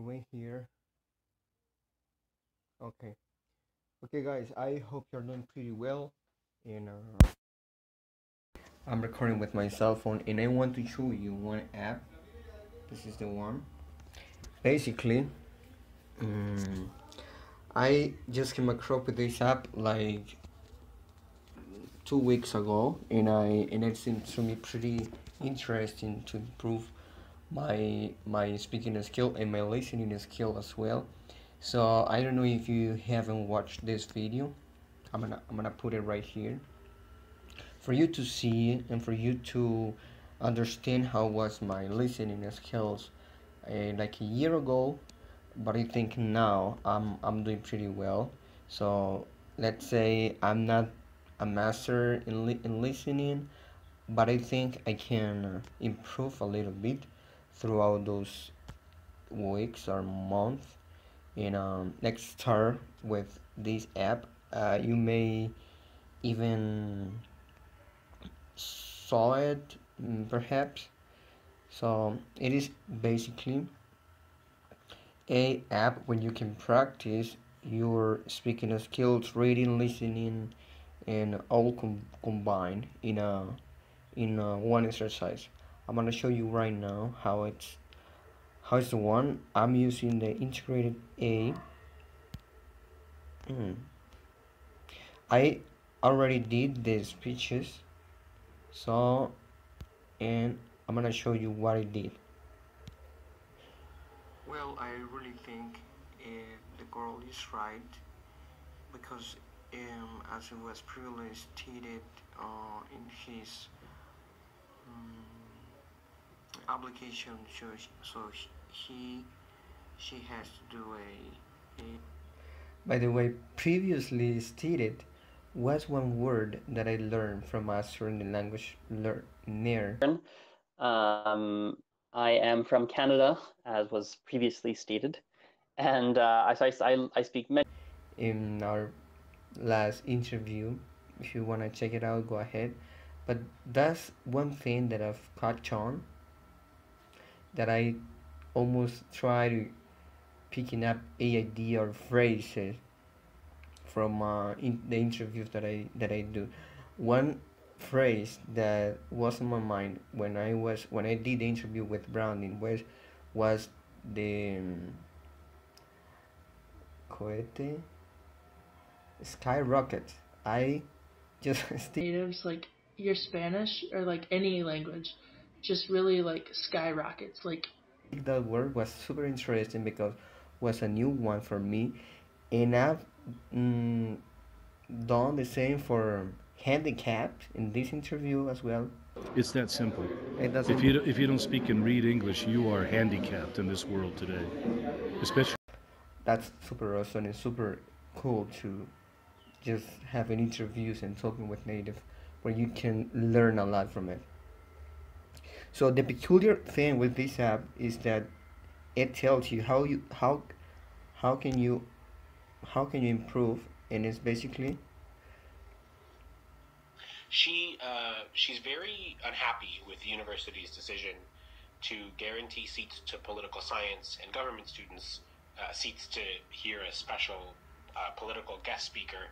went here. Okay guys, I hope you're doing pretty well. And I'm recording with my cell phone, and I want to show you one app. This is the one. Basically, I just came across with this app like 2 weeks ago, and it seemed to me pretty interesting to improve my speaking skill and my listening skill as well. So I don't know if you haven't watched this video. I'm gonna put it right here for you to see and for you to understand how was my listening skills like a year ago, but I think now I'm doing pretty well. So let's say I'm not a master in listening, but I think I can improve a little bit throughout those weeks or months. And let's start with this app. You may even saw it perhaps. So it is basically a app where you can practice your speaking skills, reading, listening, and all combined in one exercise. I'm gonna show you right now how it's the one. I'm using the integrated A. I already did the speeches, so and I'm gonna show you what I did. Well, I really think the girl is right, because as it was previously stated in his application, she has to do a. By the way, previously stated was one word that I learned from mastering the language learner. I am from Canada, as was previously stated, and I speak many. In our last interview, if you want to check it out, go ahead. But that's one thing that I've caught on, that I almost try to picking up a idea or phrases from in the interviews that I do. One phrase that was in my mind when I did the interview with Browning was the cohete, skyrocket. I just natives like your Spanish or like any language just really like skyrockets. Like that word was super interesting because was a new one for me, and I've done the same for handicapped in this interview as well. It's that simple. If you don't speak and read English, you are handicapped in this world today, especially. That's super awesome and super cool to just having interviews and talking with native where you can learn a lot from it. So the peculiar thing with this app is that it tells you how can you improve, and it's basically she's very unhappy with the university's decision to guarantee seats to political science and government students, seats to hear a special political guest speaker.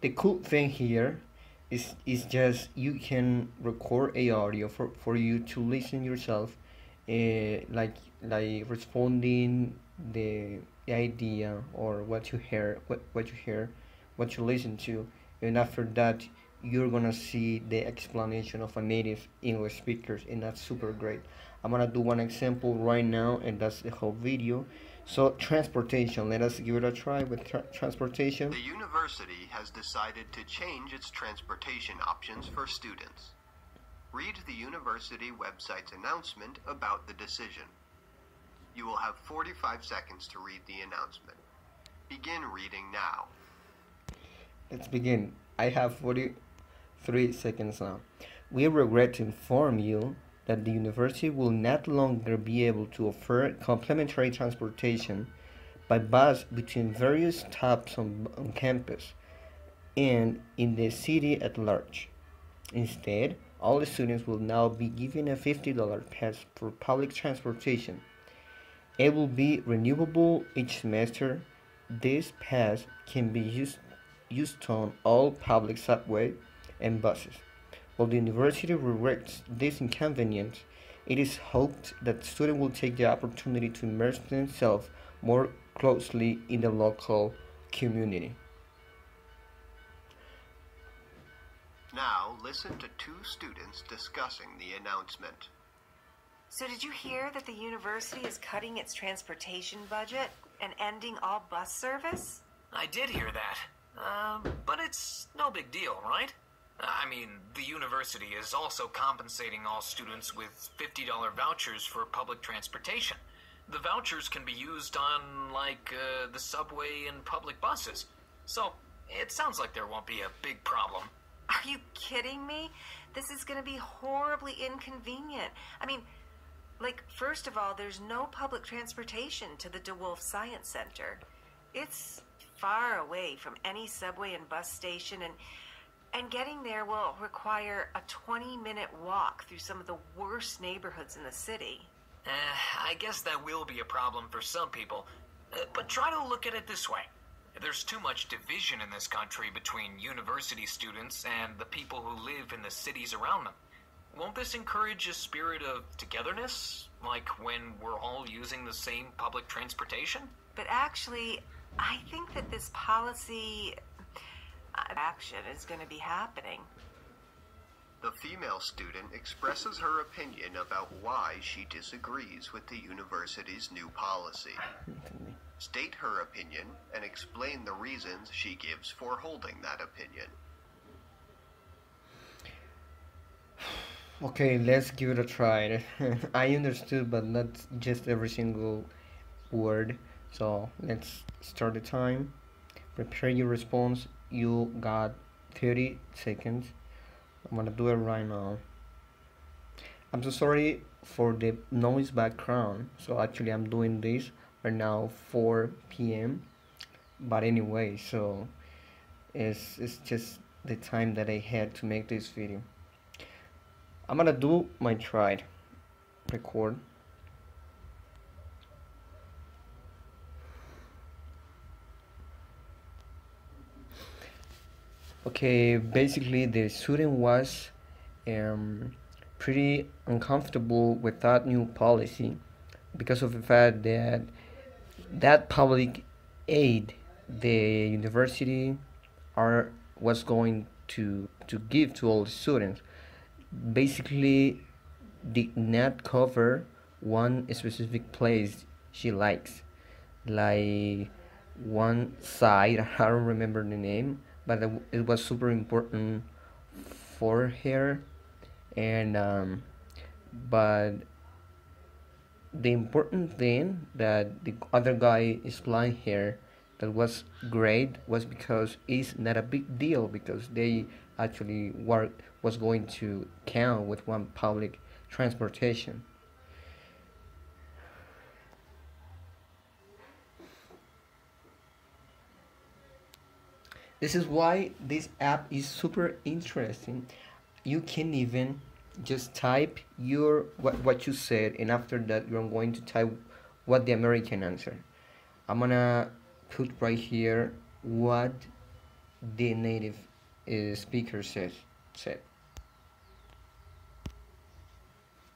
The cool thing here is just you can record a audio for you to listen yourself, like responding the idea or what you hear, what you listen to, and after that you're gonna see the explanation of a native English speakers, and that's super great. I'm gonna do one example right now, and that's the whole video. So transportation, let us give it a try with transportation. The university has decided to change its transportation options for students. Read the university website's announcement about the decision. You will have 45 seconds to read the announcement. Begin reading now. Let's begin. I have 43 seconds now. We regret to inform you that the university will not longer be able to offer complimentary transportation by bus between various stops on campus and in the city at large. Instead, all the students will now be given a $50 pass for public transportation. It will be renewable each semester. This pass can be used on all public subway and buses. While the university regrets this inconvenience, it is hoped that students will take the opportunity to immerse themselves more closely in the local community. Now listen to two students discussing the announcement. So did you hear that the university is cutting its transportation budget and ending all bus service? I did hear that, but it's no big deal, right? I mean, the university is also compensating all students with $50 vouchers for public transportation. The vouchers can be used on, like, the subway and public buses. So, it sounds like there won't be a big problem. Are you kidding me? This is going to be horribly inconvenient. I mean, like, first of all, there's no public transportation to the DeWolf Science Center. It's far away from any subway and bus station, and getting there will require a 20-minute walk through some of the worst neighborhoods in the city. I guess that will be a problem for some people, but try to look at it this way. There's too much division in this country between university students and the people who live in the cities around them. Won't this encourage a spirit of togetherness, like when we're all using the same public transportation? But actually, I think that this policy action is going to be happening. The female student expresses her opinion about why she disagrees with the university's new policy. State her opinion and explain the reasons she gives for holding that opinion. Okay, let's give it a try. I understood, but not just every single word. So let's start the time. Prepare your response. You got 30 seconds. I'm gonna do it right now. I'm so sorry for the noise background. So actually I'm doing this right now 4 p.m. but anyway, so it's just the time that I had to make this video. I'm gonna do my try. Record. Okay, basically the student was pretty uncomfortable with that new policy because of the fact that public aid the university was going to give to all the students basically did not cover one specific place she likes, like one side. I don't remember the name, but it was super important for her, and but the important thing that the other guy is playing here that was great was because it's not a big deal, because they actually was going to count with one public transportation. This is why this app is super interesting. You can even just type your what you said, and after that you're going to type what the American answer. I'm gonna put right here what the native speaker said.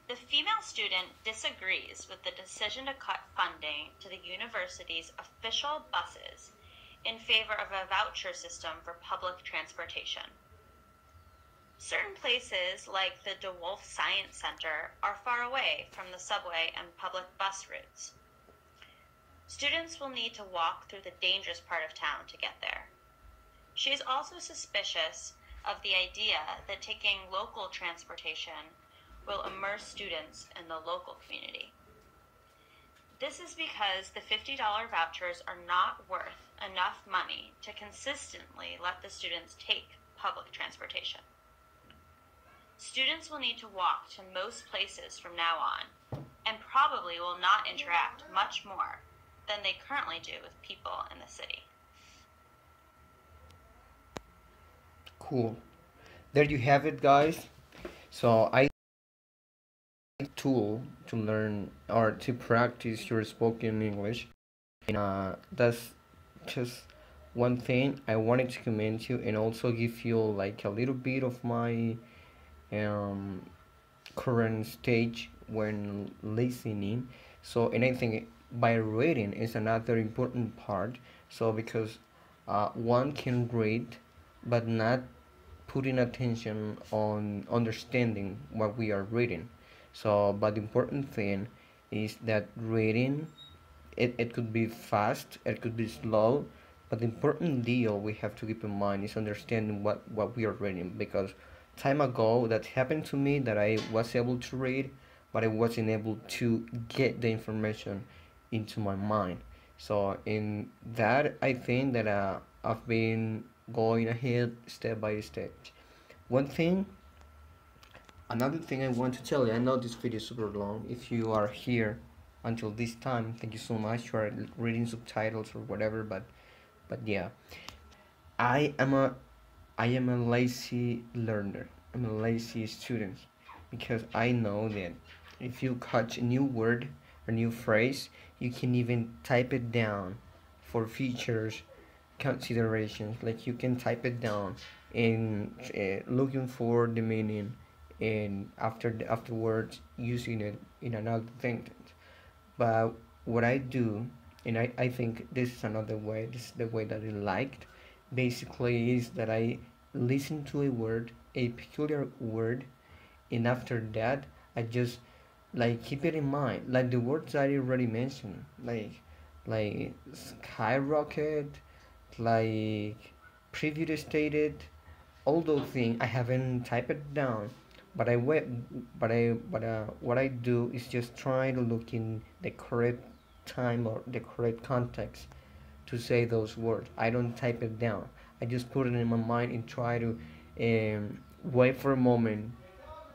The female student disagrees with the decision to cut funding to the university's official buses in favor of a voucher system for public transportation. Certain places, like the DeWolf Science Center, are far away from the subway and public bus routes. Students will need to walk through the dangerous part of town to get there. She is also suspicious of the idea that taking local transportation will immerse students in the local community. This is because the $50 vouchers are not worth enough money to consistently let the students take public transportation. Students will need to walk to most places from now on, and probably will not interact much more than they currently do with people in the city. Cool. There you have it, guys. So I tool to learn or to practice your spoken English. And that's just one thing I wanted to comment you, and also give you like a little bit of my current stage when listening. So, and I think by reading is another important part. So because one can read but not putting attention on understanding what we are reading. So, but the important thing is that reading, it could be fast, it could be slow, but the important deal we have to keep in mind is understanding what we are reading. Because time ago that happened to me, that I was able to read, but I wasn't able to get the information into my mind. So in that, I think that I've been going ahead step by step. Another thing I want to tell you, I know this video is super long. If you are here until this time, thank you so much. You are reading subtitles or whatever, but yeah, I am a lazy learner. I'm a lazy student, because I know that if you catch a new word or new phrase, you can even type it down for features considerations. Like, you can type it down and looking for the meaning, and afterwards using it in another sentence. But what I do, and I think this is another way, this is the way that I liked, basically, is that I listen to a word, a peculiar word, and after that I just like keep it in mind, like the words I already mentioned, like skyrocket, like previously stated. All those things I haven't typed it down, but what I do is just try to look in the correct time or the correct context to say those words. I don't type it down. I just put it in my mind and try to wait for a moment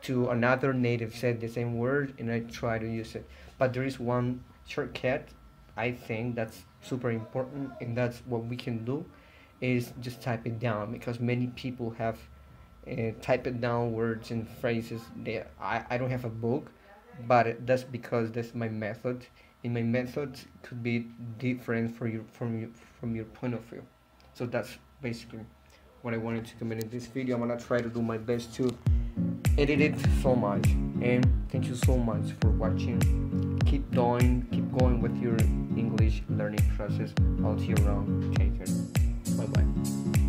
to another native said the same word, and I try to use it. But there is one shortcut, I think, that's super important, and that's what we can do, is just type it down. Because many people have typed down words and phrases. I don't have a book, but that's because that's my method, and my method could be different from your point of view. So that's basically what I wanted to comment in this video. I'm gonna try to do my best to edit it so much, and thank you so much for watching. Keep going with your English learning process all year round. Take care. Bye-bye.